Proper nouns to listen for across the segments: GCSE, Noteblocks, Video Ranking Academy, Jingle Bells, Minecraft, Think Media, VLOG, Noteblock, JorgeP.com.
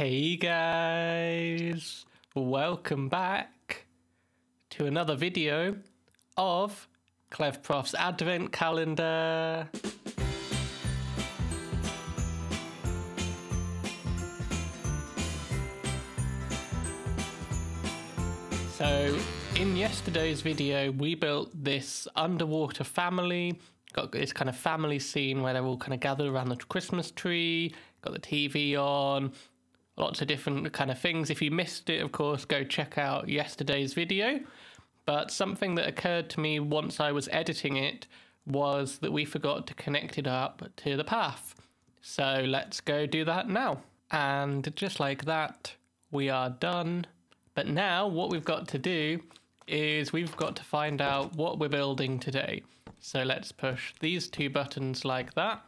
Hey guys, welcome back to another video of Clev Prof's Advent Calendar. So in yesterday's video we built this underwater family, got this kind of family scene where they're all kind of gathered around the Christmas tree, got the TV on, lots of different kind of things. If you missed it, of course, go check out yesterday's video. But something that occurred to me once I was editing it was that we forgot to connect it up to the path. So let's go do that now. And just like that, we are done. But now what we've got to do is we've got to find out what we're building today. So let's push these two buttons like that.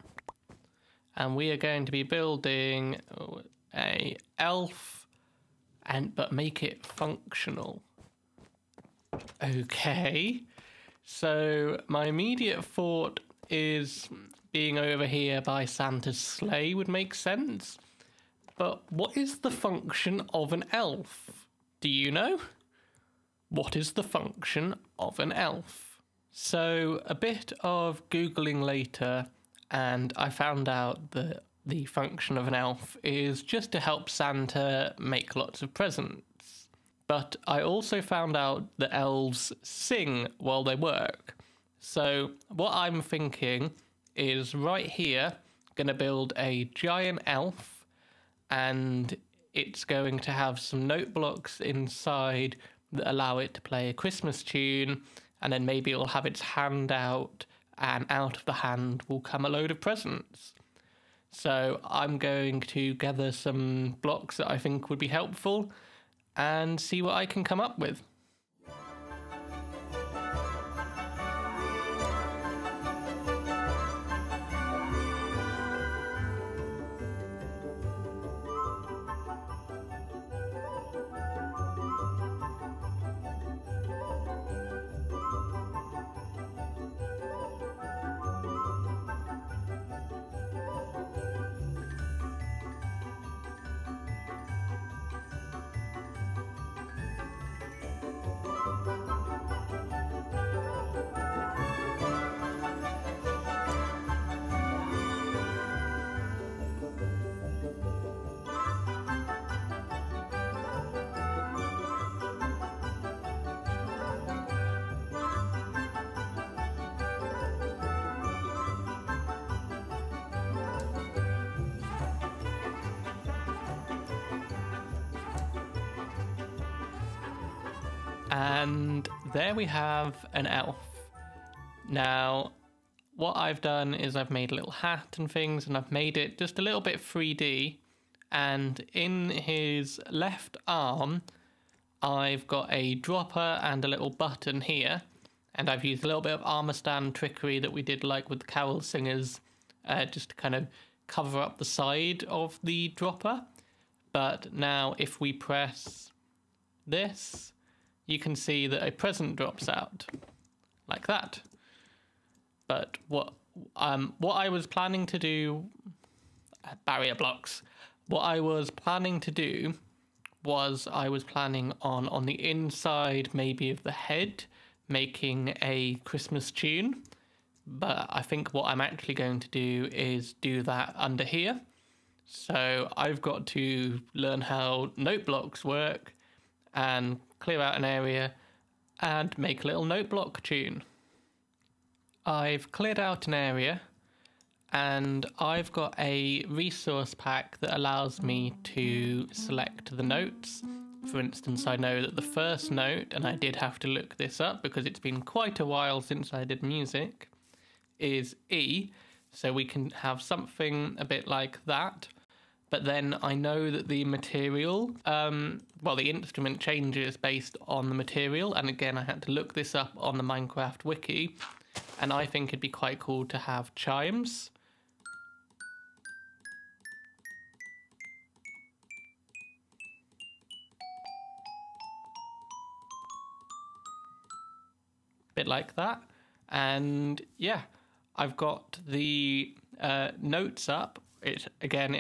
And we are going to be building a elf, but make it functional. Okay, so my immediate thought is being over here by Santa's sleigh would make sense. But what is the function of an elf? Do you know? What is the function of an elf? So a bit of Googling later, and I found out that the function of an elf is just to help Santa make lots of presents. But I also found out that elves sing while they work. So what I'm thinking is right here, gonna build a giant elf, and it's going to have some note blocks inside that allow it to play a Christmas tune, and then maybe it'll have its hand out, and out of the hand will come a load of presents. So I'm going to gather some blocks that I think would be helpful and see what I can come up with. And there we have an elf. Now, what I've done is I've made a little hat and things, and I've made it just a little bit 3D. And in his left arm, I've got a dropper and a little button here. And I've used a little bit of armor stand trickery that we did like with the carol singers, just to kind of cover up the side of the dropper. But now if we press this, you can see that a present drops out, like that. But what I was planning to do, barrier blocks. What I was planning to do was I was planning on the inside maybe of the head, making a Christmas tune. But I think what I'm actually going to do is do that under here. So I've got to learn how note blocks work and clear out an area and make a little note block tune. I've cleared out an area and I've got a resource pack that allows me to select the notes. For instance, I know that the first note, and I did have to look this up because it's been quite a while since I did music, is E. So we can have something a bit like that. But then I know that the material, the instrument changes based on the material. And again, I had to look this up on the Minecraft wiki. And I think it'd be quite cool to have chimes. Bit like that. And yeah, I've got the notes up. It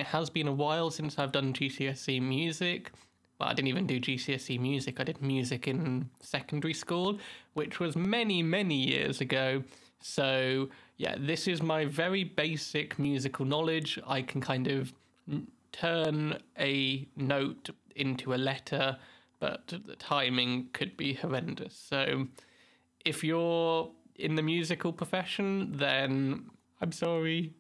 has been a while since I've done GCSE music, but I didn't even do GCSE music. I did music in secondary school, which was many, many years ago. So yeah, this is my very basic musical knowledge. I can kind of turn a note into a letter, but the timing could be horrendous. So if you're in the musical profession, then I'm sorry.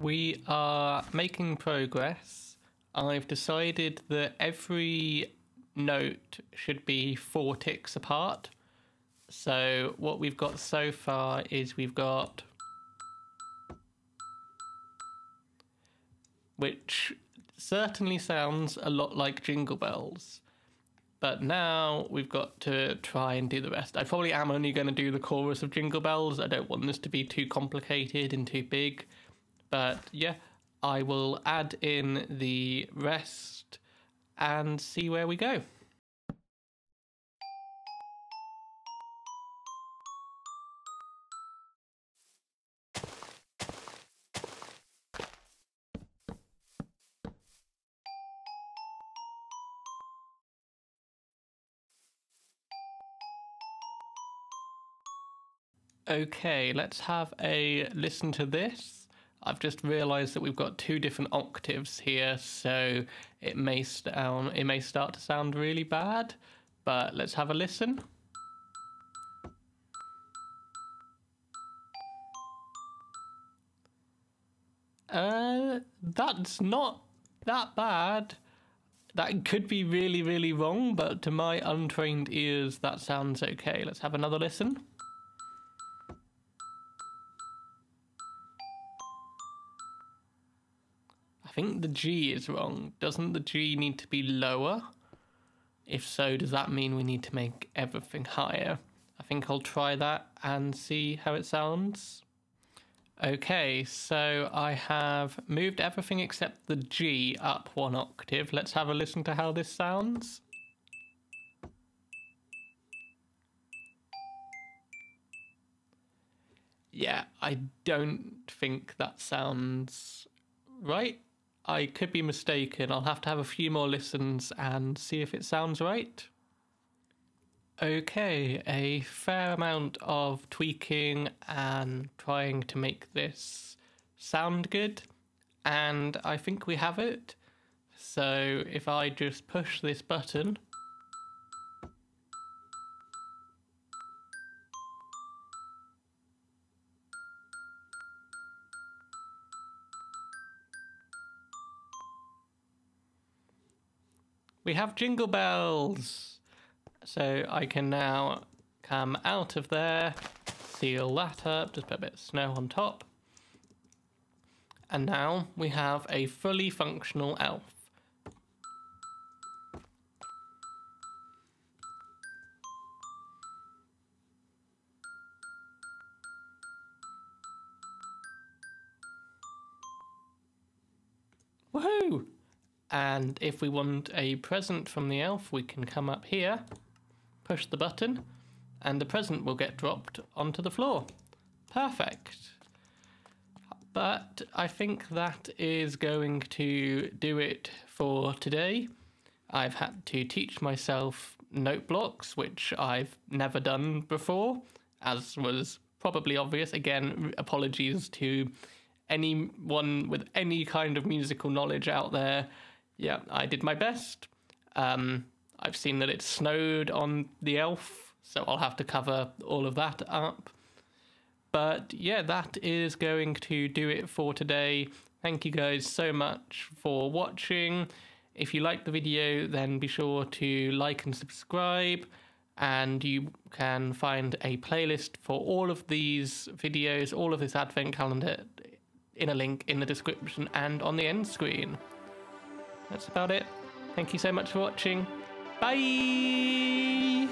We are making progress. I've decided that every note should be 4 ticks apart. So what we've got so far is we've got, which certainly sounds a lot like Jingle Bells, but now we've got to try and do the rest. I probably am only going to do the chorus of Jingle Bells. I don't want this to be too complicated and too big. But yeah, I will add in the rest and see where we go. Okay, let's have a listen to this. I've just realised that we've got 2 different octaves here, so it may start to sound really bad, but let's have a listen. That's not that bad. That could be really, really wrong, but to my untrained ears, that sounds okay. Let's have another listen. I think the G is wrong. Doesn't the G need to be lower? If so, does that mean we need to make everything higher? I think I'll try that and see how it sounds. Okay, so I have moved everything except the G up 1 octave. Let's have a listen to how this sounds. Yeah, I don't think that sounds right. I could be mistaken. I'll have to have a few more listens and see if it sounds right. Okay, a fair amount of tweaking and trying to make this sound good, and I think we have it. So if I just push this button, we have Jingle Bells! So I can now come out of there, seal that up, just put a bit of snow on top. And now we have a fully functional elf. Woohoo! And if we want a present from the elf, we can come up here, push the button, and the present will get dropped onto the floor. Perfect. But I think that is going to do it for today. I've had to teach myself Noteblocks, which I've never done before, as was probably obvious. Again, apologies to anyone with any kind of musical knowledge out there. Yeah, I did my best. I've seen that it snowed on the elf, so I'll have to cover all of that up. But yeah, that is going to do it for today. Thank you guys so much for watching. If you liked the video, then be sure to like and subscribe. And you can find a playlist for all of these videos, all of this advent calendar in a link in the description and on the end screen. That's about it. Thank you so much for watching. Bye!